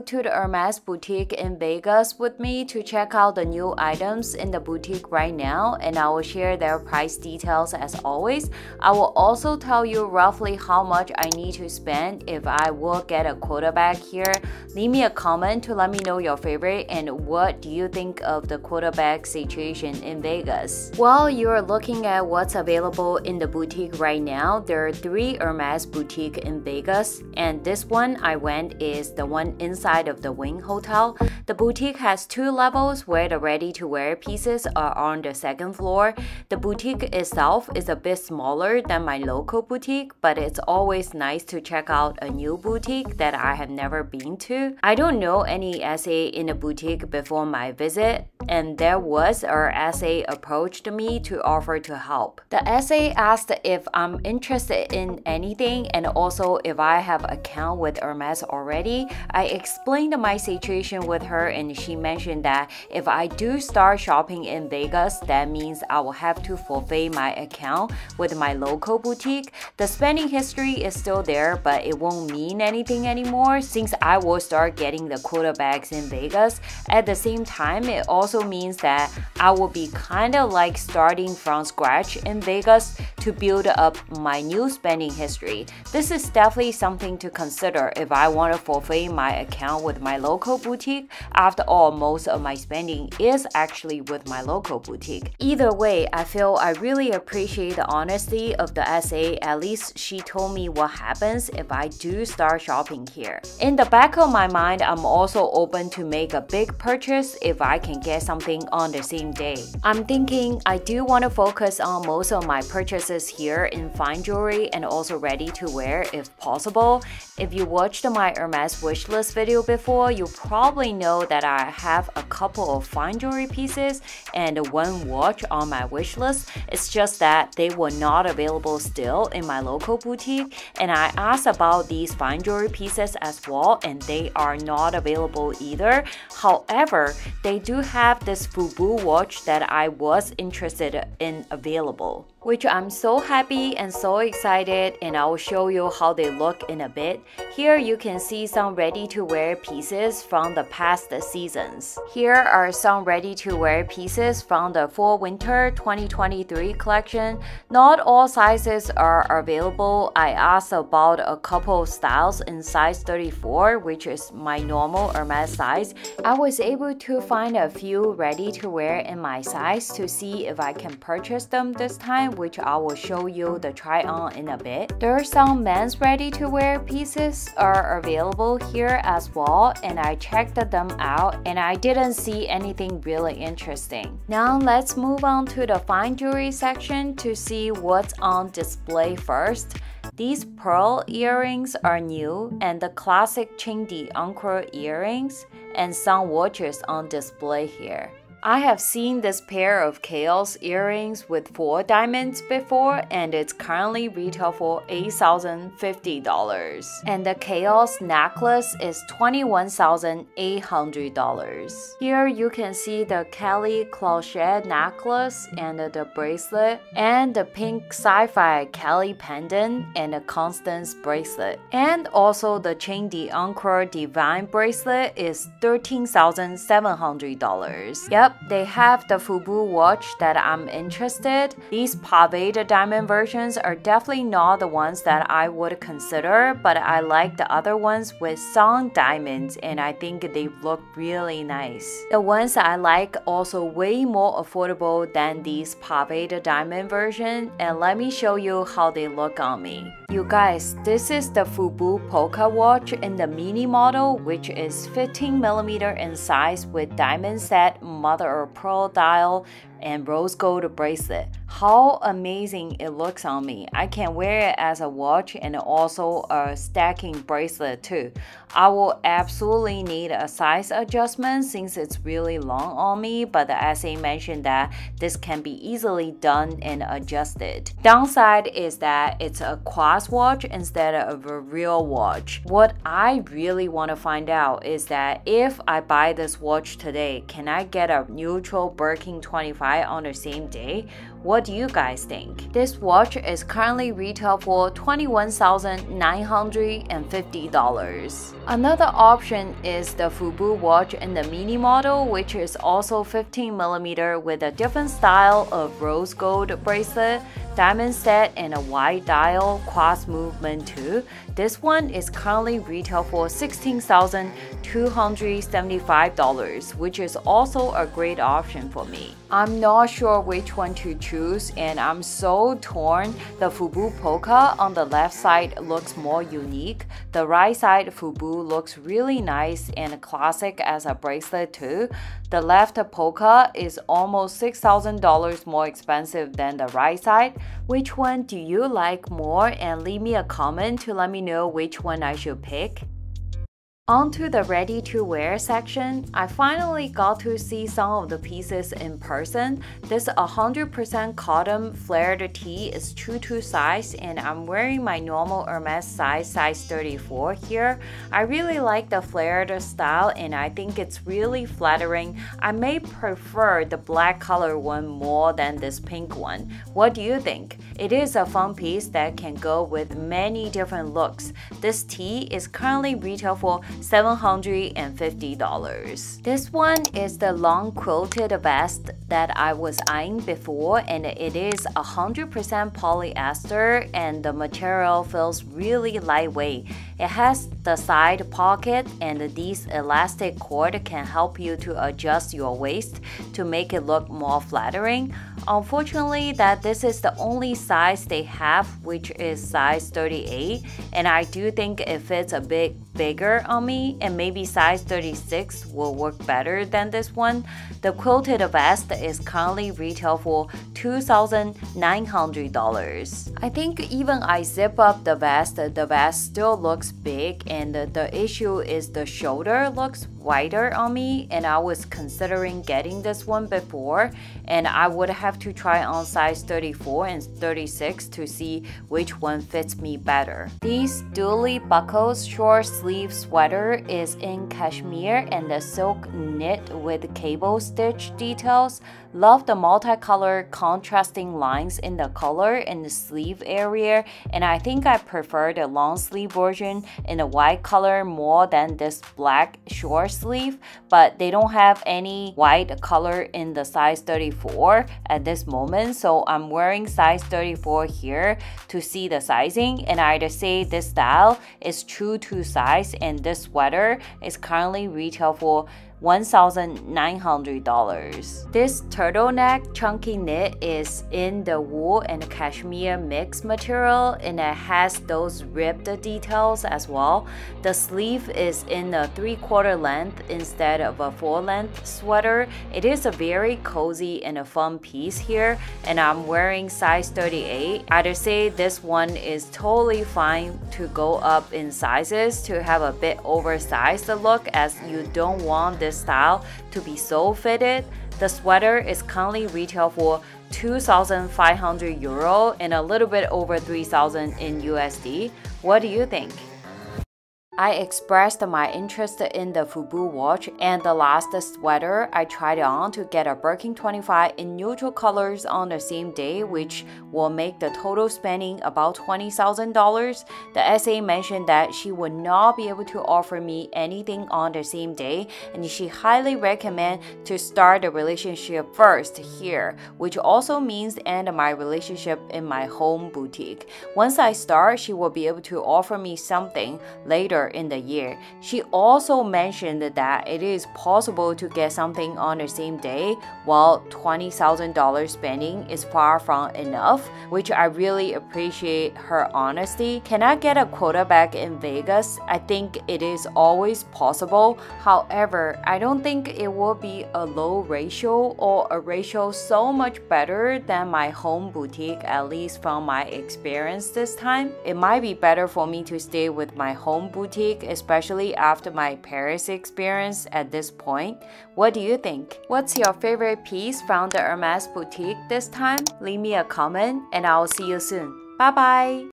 traveled to the Hermès boutique in Vegas with me to check out the new items in the boutique right now, and I will share their price details as always. I will also tell you roughly how much I need to spend if I will get a Quota bag here. Leave me a comment to let me know your favorite and what do you think of the Quota bag situation in Vegas. While you're looking at what's available in the boutique right now, there are three Hermès boutiques in Vegas, and this one I went is the one inside of the Wing Hotel. The boutique has two levels where the ready-to-wear pieces are on the second floor. The boutique itself is a bit smaller than my local boutique, but it's always nice to check out a new boutique that I have never been to. I don't know any essay in a boutique before my visit, and there was an essay approached me to offer to help. The essay asked if I'm interested in anything and also if I have an account with Hermès already. I explained my situation with her, and she mentioned that if I do start shopping in Vegas, that means I will have to forfeit my account with my local boutique. The spending history is still there, but it won't mean anything anymore since I will start getting the Quota bags in Vegas. At the same time, it also means that I will be kind of like starting from scratch in Vegas to build up my new spending history. This is definitely something to consider if I want to forfeit my account with my local boutique. After all, most of my spending is actually with my local boutique. Either way, I feel I really appreciate the honesty of the SA. At least she told me what happens if I do start shopping here. In the back of my mind, I'm also open to make a big purchase if I can get something on the same day. I'm thinking I do want to focus on most of my purchases here in fine jewelry and also ready to wear if possible. If you watched my Hermès wishlist video before, you probably know that I have a couple of fine jewelry pieces and one watch on my wishlist. It's just that they were not available still in my local boutique, and I asked about these fine jewelry pieces as well, and they are not available either. However, they do have this Faubourg watch that I was interested in available, which I'm so happy and so excited, and I will show you how they look in a bit. Here you can see some ready-to-wear pieces from the past seasons. Here are some ready-to-wear pieces from the Fall Winter 2023 collection. Not all sizes are available. I asked about a couple of styles in size 34, which is my normal Hermès size. I was able to find a few ready-to-wear in my size to see if I can purchase them this time, which I will show you the try-on in a bit. There are some men's ready-to-wear pieces are available here as well, and I checked them out and I didn't see anything really interesting. Now let's move on to the fine jewelry section to see what's on display first. These pearl earrings are new, and the classic Qingdi Encore earrings, and some watches on display here. I have seen this pair of Chaos earrings with 4 diamonds before, and it's currently retail for $8,050. And the Chaos necklace is $21,800. Here you can see the Kelly Clochette necklace and the bracelet, and the pink Sci-Fi Kelly pendant and the Constance bracelet. And also the Chaîne d'Encore Divine bracelet is $13,700. Yep. They have the Faubourg watch that I'm interested. These paved diamond versions are definitely not the ones that I would consider, but I like the other ones with some diamonds, and I think they look really nice. The ones I like also way more affordable than these paved diamond version, and let me show you how they look on me. You guys, this is the Faubourg polka watch in the mini model, which is 15mm in size with diamond set mother of pearl dial and rose gold bracelet. How amazing it looks on me. I can wear it as a watch and also a stacking bracelet too. I will absolutely need a size adjustment since it's really long on me, but the essay mentioned that this can be easily done and adjusted. Downside is that it's a quartz watch instead of a real watch. What I really want to find out is that if I buy this watch today, can I get a neutral Birkin 25 on the same day? What do you guys think? This watch is currently retail for $21,950. Another option is the Faubourg watch in the mini model, which is also 15mm with a different style of rose gold bracelet, diamond set, and a wide dial cross movement too. This one is currently retail for $16,275, which is also a great option for me. I'm not sure which one to choose and I'm so torn. The Faubourg Polka on the left side looks more unique. The right side Faubourg looks really nice and classic as a bracelet too. The left Polka is almost $6,000 more expensive than the right side. Which one do you like more? And leave me a comment to let me know which one I should pick. Onto the ready-to-wear section, I finally got to see some of the pieces in person. This 100% cotton flared tee is true to size and I'm wearing my normal Hermès size 34 here. I really like the flared style and I think it's really flattering. I may prefer the black color one more than this pink one. What do you think? It is a fun piece that can go with many different looks. This tee is currently retail for $750. This one is the long quilted vest that I was eyeing before and it is 100% polyester and the material feels really lightweight. It has the side pocket and these elastic cord can help you to adjust your waist to make it look more flattering. Unfortunately, that this is the only size they have, which is size 38, and I do think it fits a bit bigger on me, and maybe size 36 will work better than this one. The quilted vest is currently retail for $2,900. I think even I zip up the vest still looks big, and the issue is the shoulder looks wider on me, and I was considering getting this one before, and I would have to try on size 34 and 36 to see which one fits me better. These dually buckles short sleeve sweater is in cashmere and the silk knit with cable stitch details. Love the multicolor contrasting lines in the collar and the sleeve area, and I think I prefer the long sleeve version in the white color more than this black short sleeve, but they don't have any white color in the size 34 at this moment, so I'm wearing size 34 here to see the sizing, and I'd say this style is true to size and this sweater is currently retail for $1,900. This turtleneck chunky knit is in the wool and cashmere mix material and it has those ribbed details as well. The sleeve is in a 3/4 length instead of a 4 length sweater. It is a very cozy and a fun piece here and I'm wearing size 38. I'd say this one is totally fine to go up in sizes to have a bit oversized look, as you don't want this style to be so fitted. The sweater is currently retail for €2,500 and a little bit over 3,000 in USD. What do you think? I expressed my interest in the Faubourg watch and the last sweater I tried on to get a Birkin 25 in neutral colors on the same day, which will make the total spending about $20,000. The SA mentioned that she would not be able to offer me anything on the same day and she highly recommends to start the relationship first here, which also means end my relationship in my home boutique. Once I start, she will be able to offer me something later in the year. She also mentioned that it is possible to get something on the same day, while $20,000 spending is far from enough, which I really appreciate her honesty. Can I get a quota back in Vegas? I think it is always possible. However, I don't think it will be a low ratio or a ratio so much better than my home boutique, at least from my experience this time. It might be better for me to stay with my home boutique, especially after my Paris experience at this point. What do you think? What's your favorite piece from the Hermès boutique this time? Leave me a comment and I'll see you soon. Bye bye!